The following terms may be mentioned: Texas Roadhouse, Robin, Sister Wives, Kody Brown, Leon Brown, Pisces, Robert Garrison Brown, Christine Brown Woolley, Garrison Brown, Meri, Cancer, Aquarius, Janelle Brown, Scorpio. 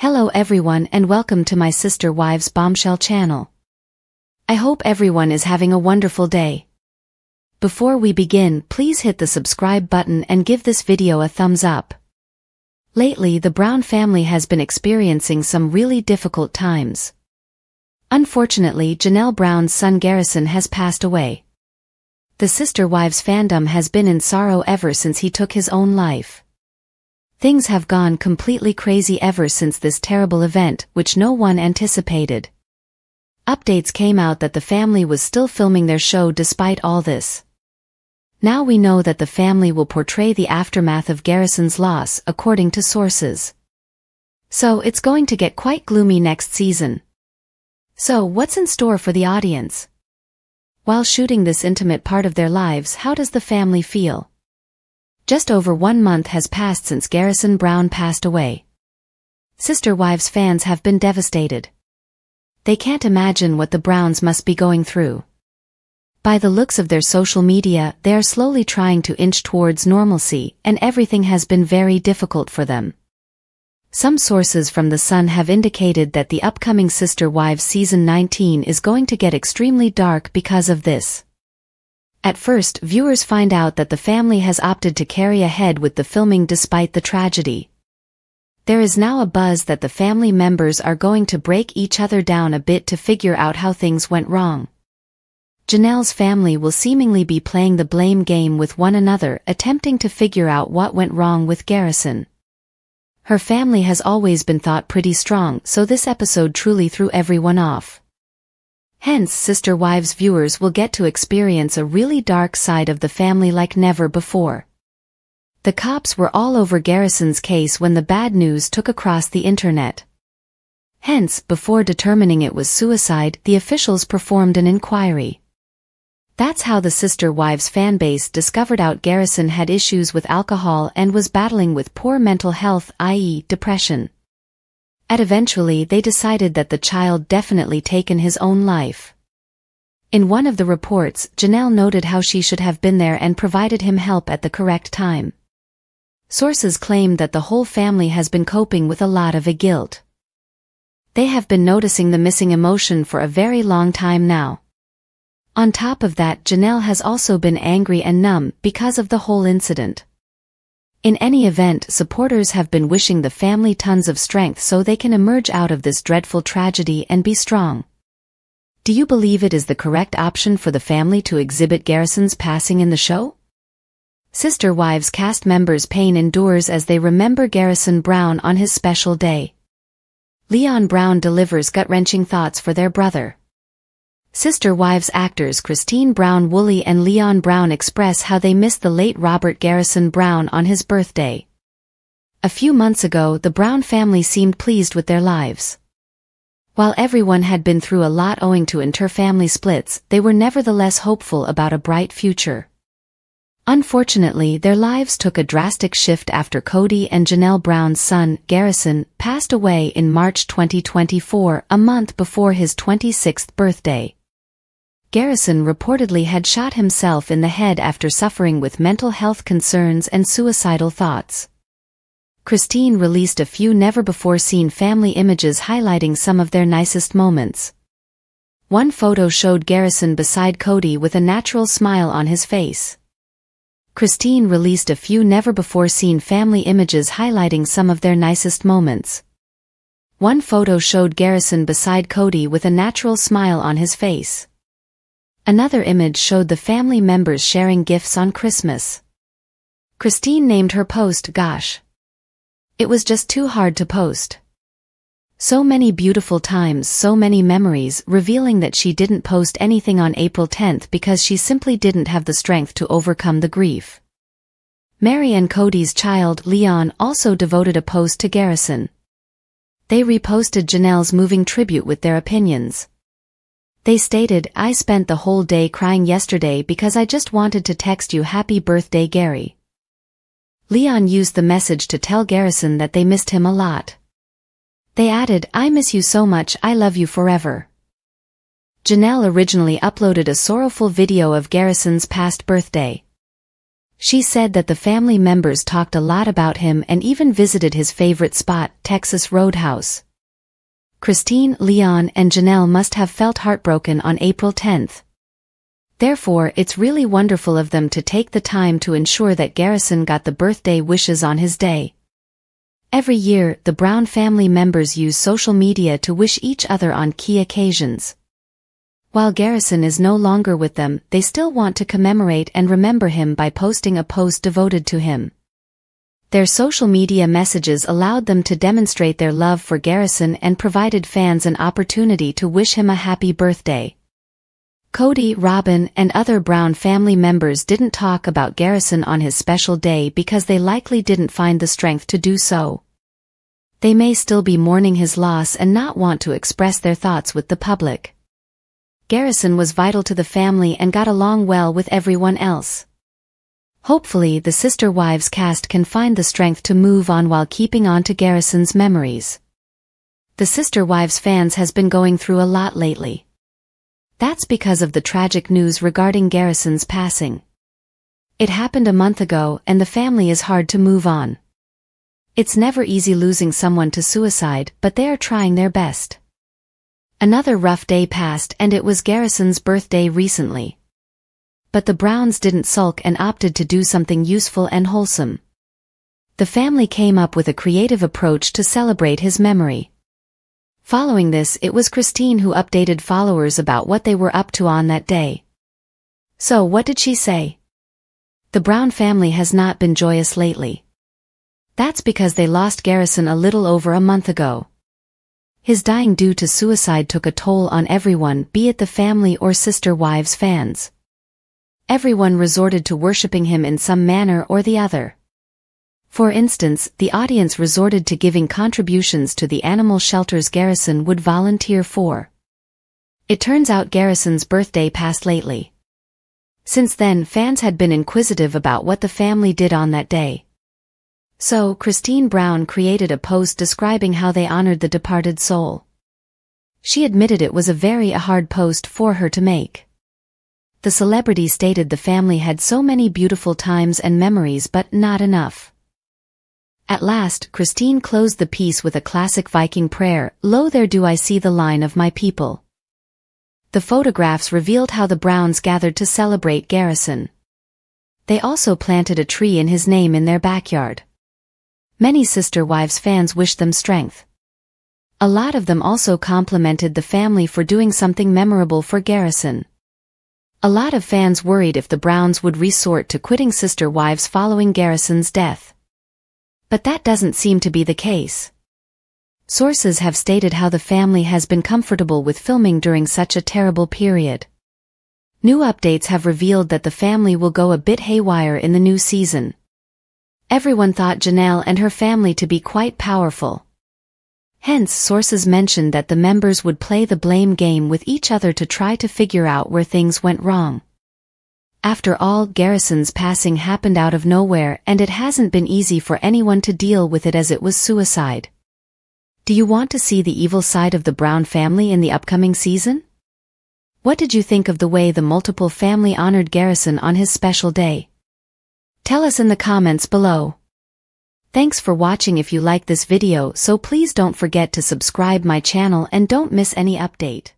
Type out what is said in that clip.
Hello everyone and welcome to my Sister Wives Bombshell channel. I hope everyone is having a wonderful day. Before we begin, please hit the subscribe button and give this video a thumbs up. Lately, the Brown family has been experiencing some really difficult times. Unfortunately, Janelle Brown's son Garrison has passed away. The Sister Wives fandom has been in sorrow ever since he took his own life. Things have gone completely crazy ever since this terrible event, which no one anticipated. Updates came out that the family was still filming their show despite all this. Now we know that the family will portray the aftermath of Garrison's loss, according to sources. So it's going to get quite gloomy next season. So what's in store for the audience? While shooting this intimate part of their lives, how does the family feel? Just over 1 month has passed since Garrison Brown passed away. Sister Wives fans have been devastated. They can't imagine what the Browns must be going through. By the looks of their social media, they are slowly trying to inch towards normalcy, and everything has been very difficult for them. Some sources from The Sun have indicated that the upcoming Sister Wives season 19 is going to get extremely dark because of this. At first, viewers find out that the family has opted to carry ahead with the filming despite the tragedy. There is now a buzz that the family members are going to break each other down a bit to figure out how things went wrong. Janelle's family will seemingly be playing the blame game with one another, attempting to figure out what went wrong with Garrison. Her family has always been thought pretty strong, so this episode truly threw everyone off. Hence, Sister Wives viewers will get to experience a really dark side of the family like never before. The cops were all over Garrison's case when the bad news took across the internet. Hence, before determining it was suicide, the officials performed an inquiry. That's how the Sister Wives fanbase discovered out Garrison had issues with alcohol and was battling with poor mental health, i.e. depression. And eventually they decided that the child definitely taken his own life. In one of the reports, Janelle noted how she should have been there and provided him help at the correct time. Sources claim that the whole family has been coping with a lot of guilt. They have been noticing the missing emotion for a very long time now. On top of that, Janelle has also been angry and numb because of the whole incident. In any event, supporters have been wishing the family tons of strength so they can emerge out of this dreadful tragedy and be strong. Do you believe it is the correct option for the family to exhibit Garrison's passing in the show? Sister Wives cast members' pain endures as they remember Garrison Brown on his special day. Leon Brown delivers gut-wrenching thoughts for their brother. Sister Wives actors Christine Brown Woolley and Leon Brown express how they miss the late Robert Garrison Brown on his birthday. A few months ago, the Brown family seemed pleased with their lives. While everyone had been through a lot owing to inter-family splits, they were nevertheless hopeful about a bright future. Unfortunately, their lives took a drastic shift after Kody and Janelle Brown's son, Garrison, passed away in March 2024, a month before his 26th birthday. Garrison reportedly had shot himself in the head after suffering with mental health concerns and suicidal thoughts. Christine released a few never-before-seen family images highlighting some of their nicest moments. One photo showed Garrison beside Kody with a natural smile on his face. Christine released a few never-before-seen family images highlighting some of their nicest moments. One photo showed Garrison beside Kody with a natural smile on his face. Another image showed the family members sharing gifts on Christmas. Christine named her post, "Gosh, it was just too hard to post. So many beautiful times, so many memories," revealing that she didn't post anything on April 10th because she simply didn't have the strength to overcome the grief. Meri and Kody's child, Leon, also devoted a post to Garrison. They reposted Janelle's moving tribute with their opinions. They stated, "I spent the whole day crying yesterday because I just wanted to text you happy birthday, Gary." Leon used the message to tell Garrison that they missed him a lot. They added, "I miss you so much, I love you forever." Janelle originally uploaded a sorrowful video of Garrison's past birthday. She said that the family members talked a lot about him and even visited his favorite spot, Texas Roadhouse. Christine, Leon, and Janelle must have felt heartbroken on April 10th. Therefore, it's really wonderful of them to take the time to ensure that Garrison got the birthday wishes on his day. Every year, the Brown family members use social media to wish each other on key occasions. While Garrison is no longer with them, they still want to commemorate and remember him by posting a post devoted to him. Their social media messages allowed them to demonstrate their love for Garrison and provided fans an opportunity to wish him a happy birthday. Kody, Robin, and other Brown family members didn't talk about Garrison on his special day because they likely didn't find the strength to do so. They may still be mourning his loss and not want to express their thoughts with the public. Garrison was vital to the family and got along well with everyone else. Hopefully, the Sister Wives cast can find the strength to move on while keeping on to Garrison's memories. The Sister Wives fans has been going through a lot lately. That's because of the tragic news regarding Garrison's passing. It happened a month ago, and the family is hard to move on. It's never easy losing someone to suicide, but they are trying their best. Another rough day passed, and it was Garrison's birthday recently. But the Browns didn't sulk and opted to do something useful and wholesome. The family came up with a creative approach to celebrate his memory. Following this, it was Christine who updated followers about what they were up to on that day. So what did she say? The Brown family has not been joyous lately. That's because they lost Garrison a little over a month ago. His dying due to suicide took a toll on everyone, be it the family or Sister Wives fans. Everyone resorted to worshipping him in some manner or the other. For instance, the audience resorted to giving contributions to the animal shelters Garrison would volunteer for. It turns out Garrison's birthday passed lately. Since then, fans had been inquisitive about what the family did on that day. So, Christine Brown created a post describing how they honored the departed soul. She admitted it was a very hard post for her to make. The celebrity stated the family had so many beautiful times and memories but not enough. At last, Christine closed the piece with a classic Viking prayer, "Lo there do I see the line of my people." The photographs revealed how the Browns gathered to celebrate Garrison. They also planted a tree in his name in their backyard. Many Sister Wives fans wished them strength. A lot of them also complimented the family for doing something memorable for Garrison. A lot of fans worried if the Browns would resort to quitting Sister Wives following Garrison's death. But that doesn't seem to be the case. Sources have stated how the family has been comfortable with filming during such a terrible period. New updates have revealed that the family will go a bit haywire in the new season. Everyone thought Janelle and her family to be quite powerful. Hence, sources mentioned that the members would play the blame game with each other to try to figure out where things went wrong. After all, Garrison's passing happened out of nowhere, and it hasn't been easy for anyone to deal with it as it was suicide. Do you want to see the evil side of the Brown family in the upcoming season? What did you think of the way the multiple family honored Garrison on his special day? Tell us in the comments below. Thanks for watching. If you like this video, so please don't forget to subscribe my channel and don't miss any update.